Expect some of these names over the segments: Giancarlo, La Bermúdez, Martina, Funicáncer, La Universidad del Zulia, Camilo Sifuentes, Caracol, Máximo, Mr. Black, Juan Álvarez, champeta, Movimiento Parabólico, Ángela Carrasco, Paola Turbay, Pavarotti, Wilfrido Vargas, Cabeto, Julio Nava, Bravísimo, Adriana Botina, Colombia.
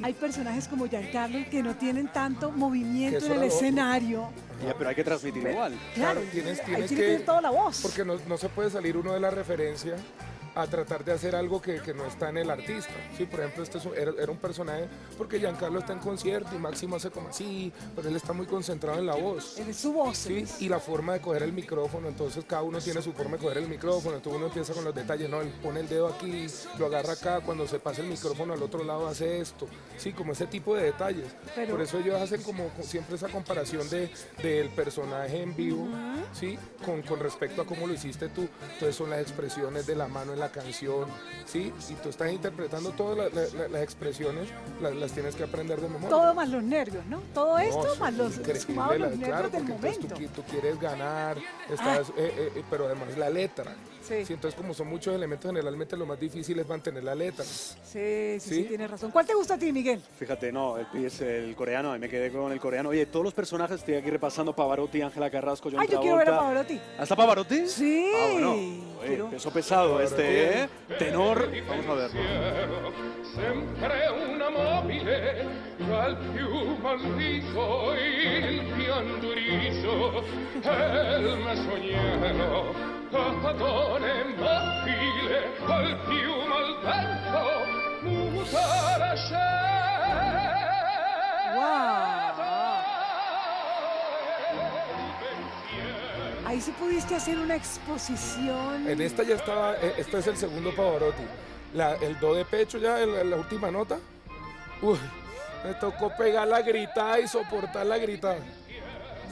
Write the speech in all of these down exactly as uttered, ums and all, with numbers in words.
Hay personajes como Giancarlo que no tienen tanto movimiento en el escenario. Ya, pero hay que transmitir igual. Claro, tienes, tienes que, que tener toda la voz. Porque no, no se puede salir uno de la referencia a tratar de hacer algo que, que no está en el artista. Sí, por ejemplo, este es un, era, era un personaje, porque Giancarlo está en concierto y Máximo hace como así, pero él está muy concentrado en la voz. En su voz. Sí, y la forma de coger el micrófono, entonces cada uno tiene su forma de coger el micrófono, entonces uno empieza con los detalles, no, él pone el dedo aquí, lo agarra acá, cuando se pasa el micrófono al otro lado hace esto, sí, como ese tipo de detalles. Pero... por eso ellos hacen como siempre esa comparación de, del personaje en vivo, uh-huh. sí, con, con respecto a cómo lo hiciste tú, entonces son las expresiones de la mano en la canción, ¿sí? Y tú estás interpretando todas la, la, la, las expresiones, las, las tienes que aprender de memoria. Todo más los nervios, ¿no? Todo esto no, más los, sumado la, los nervios claro, del momento. Tú, tú quieres ganar, estás, ah. eh, eh, pero además la letra. Sí. Sí, entonces, como son muchos elementos, generalmente lo más difícil es mantener la letra. Sí, sí, sí, sí tienes razón. ¿Cuál te gusta a ti, Miguel? Fíjate, no, el, es el coreano, ahí me quedé con el coreano. Oye, todos los personajes, estoy aquí repasando, Pavarotti, Ángela Carrasco, John Travolta. Ah, yo quiero ver a Pavarotti. ¿Hasta Pavarotti? Sí. Ah, bueno, oye, quiero... peso pesado este, ¿eh? Tenor. Vamos a verlo. Wow. Ahí sí pudiste hacer una exposición. En esta ya estaba, este es el segundo Pavarotti. La, el do de pecho ya, el, la última nota. Uy, me tocó pegar la gritada y soportar la gritada.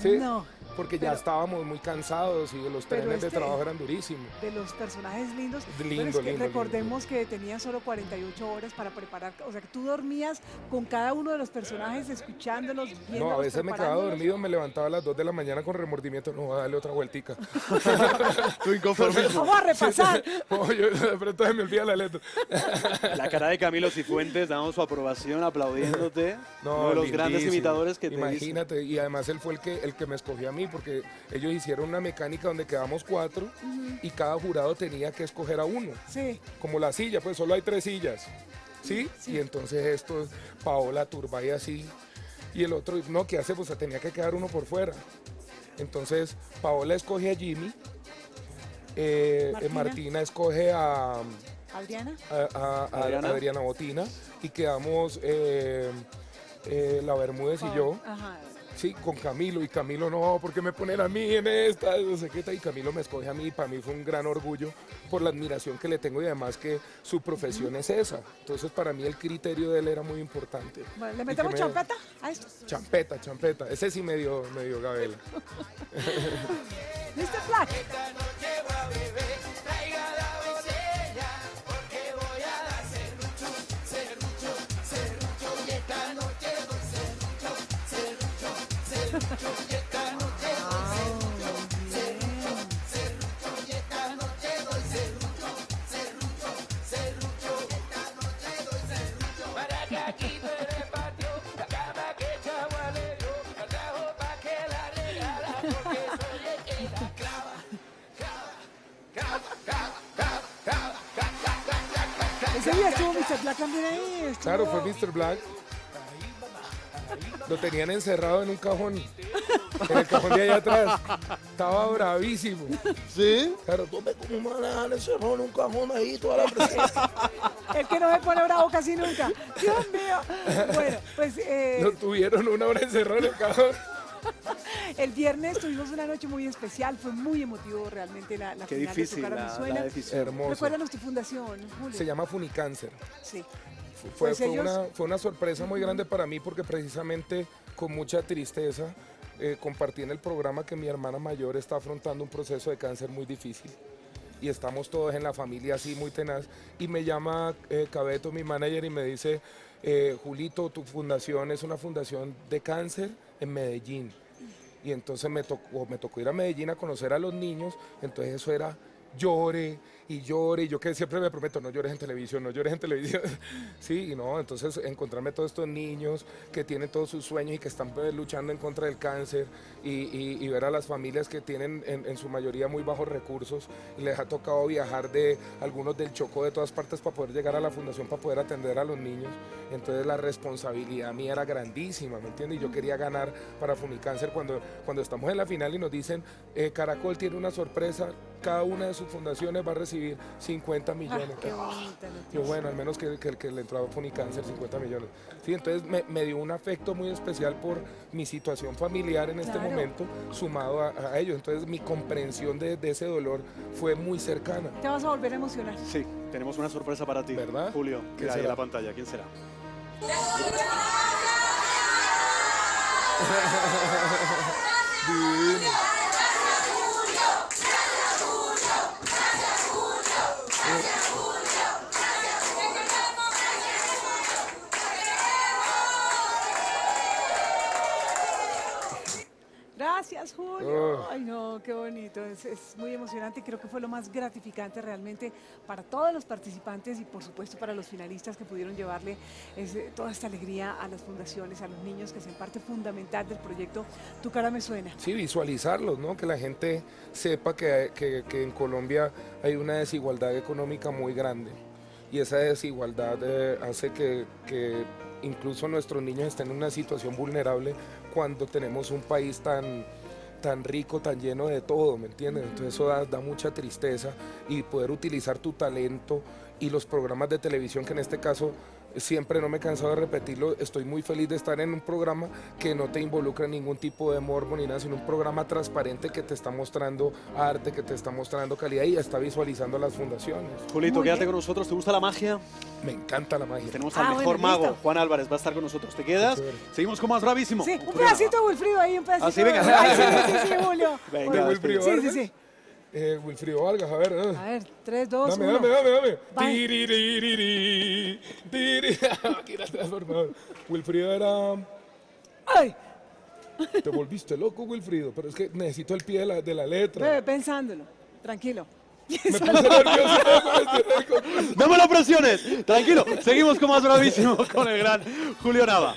¿Sí? No. Porque ya pero, estábamos muy cansados y los trenes este, de trabajo eran durísimos. De los personajes lindos, lindo, pero es que lindo, recordemos lindo. que tenían solo cuarenta y ocho horas para preparar, o sea que tú dormías con cada uno de los personajes, escuchándolos, viéndolos. No, a veces me quedaba dormido, me levantaba a las dos de la mañana con remordimiento, no, voy a darle otra vueltica. Vamos a repasar. No, yo, de pronto se me olvida la letra. La cara de Camilo Sifuentes, damos su aprobación, aplaudiéndote, no, uno de los lindísimo. grandes imitadores que te Imagínate, hizo. Y además él fue el que, el que me escogió a mí, porque ellos hicieron una mecánica donde quedamos cuatro uh-huh. y cada jurado tenía que escoger a uno. Sí. Como la silla, pues solo hay tres sillas. ¿Sí? sí. Y entonces esto, Paola Turbay así, y el otro, no, ¿qué hace? Pues tenía que quedar uno por fuera. Entonces Paola escoge a Jimmy, eh, Martina. Eh, Martina escoge a... ¿Adriana? A, a, a, Adriana. a Adriana Botina, y quedamos eh, eh, La Bermúdez oh. y yo. Ajá. Sí, con Camilo, y Camilo no, ¿por qué me ponen a mí en esta? No sé qué tal, y Camilo me escoge a mí, y para mí fue un gran orgullo por la admiración que le tengo y además que su profesión es esa. Entonces, para mí el criterio de él era muy importante. Bueno, ¿le metemos champeta a esto? Champeta, champeta. Ese sí me dio, me dio Gabela. mister Black. Ese día estuvo mister Black también ahí. Estuvo... Claro, fue mister Black. Lo tenían encerrado en un cajón. En el cajón de allá atrás. Estaba bravísimo. ¿Sí? Claro, tú me como me dejan encerrado en un cajón ahí toda la presencia. El que no se pone bravo casi nunca. Dios mío. Bueno, pues... Eh... Lo tuvieron una hora encerrado en el cajón. El viernes tuvimos una noche muy especial, fue muy emotivo realmente la, la Qué final difícil, de Tu Cara Me Suena. Hermoso. Recuérdanos tu fundación, Julio. Se llama Funicáncer. Sí. Fue, pues fue, ellos... una, fue una sorpresa muy grande para mí porque precisamente con mucha tristeza eh, compartí en el programa que mi hermana mayor está afrontando un proceso de cáncer muy difícil. Y estamos todos en la familia así, muy tenaz. Y me llama eh, Cabeto, mi manager, y me dice, eh, Julito, tu fundación es una fundación de cáncer en Medellín. Y entonces me tocó, me tocó ir a Medellín a conocer a los niños, entonces eso era llore y llore, y yo que siempre me prometo, no llores en televisión, no llores en televisión, sí, y no, entonces encontrarme todos estos niños que tienen todos sus sueños y que están luchando en contra del cáncer, y, y, y ver a las familias que tienen en, en su mayoría muy bajos recursos, y les ha tocado viajar de algunos del Chocó, de todas partes, para poder llegar a la fundación, para poder atender a los niños. Entonces la responsabilidad mía era grandísima, ¿me entiendes? Y yo quería ganar para Funicáncer. Cuando, cuando estamos en la final y nos dicen, eh, Caracol tiene una sorpresa, cada una de sus fundaciones va a recibir cincuenta millones. Ah, qué bonita noticia. Y bueno, al menos que, que, que le entraba Funicáncer cincuenta millones. Sí, entonces me, me dio un afecto muy especial por mi situación familiar en este claro. momento, sumado a, a ellos. Entonces mi comprensión de, de ese dolor fue muy cercana. Te vas a volver a emocionar. Sí, tenemos una sorpresa para ti, ¿verdad? Julio, que hay en la pantalla. ¿Quién será? Divino. Gracias, Julio. Ay, no, qué bonito. Es, es muy emocionante. Creo que fue lo más gratificante realmente para todos los participantes y, por supuesto, para los finalistas que pudieron llevarle es, toda esta alegría a las fundaciones, a los niños, que es parte fundamental del proyecto Tu Cara Me Suena. Sí, visualizarlos, ¿no? Que la gente sepa que, que, que en Colombia hay una desigualdad económica muy grande, y esa desigualdad eh, hace que... que incluso nuestros niños están en una situación vulnerable cuando tenemos un país tan, tan rico, tan lleno de todo, ¿me entiendes? Entonces eso da, da mucha tristeza, y poder utilizar tu talento y los programas de televisión, que en este caso siempre, no me he cansado de repetirlo, estoy muy feliz de estar en un programa que no te involucra ningún tipo de morbo ni nada, sino un programa transparente que te está mostrando arte, que te está mostrando calidad y está visualizando las fundaciones. Julito, quédate con nosotros. ¿Te gusta la magia? Me encanta la magia. Tenemos ah, al mejor bueno, mago, Juan Álvarez, va a estar con nosotros. ¿Te quedas? Seguimos con más Bravísimo. Sí, un pedacito de Wilfrido ahí, un pedacito. Así, venga. Ay, sí, sí, sí, sí, Julio. Venga, Wilfrido. Sí, sí, sí. Eh, Wilfrido Vargas, a ver. Eh. A ver, tres, dos, uno. Dame, dame, dame, dame. Tiririri, tiririri. Aquí la transformadora. Wilfrido era... ¡Ay! Te volviste loco, Wilfrido, pero es que necesito el pie de la, de la letra. Bebe, pensándolo, tranquilo. Me puse nervioso. No me lo presiones, tranquilo. Seguimos con más Bravísimo con el gran Julio Nava.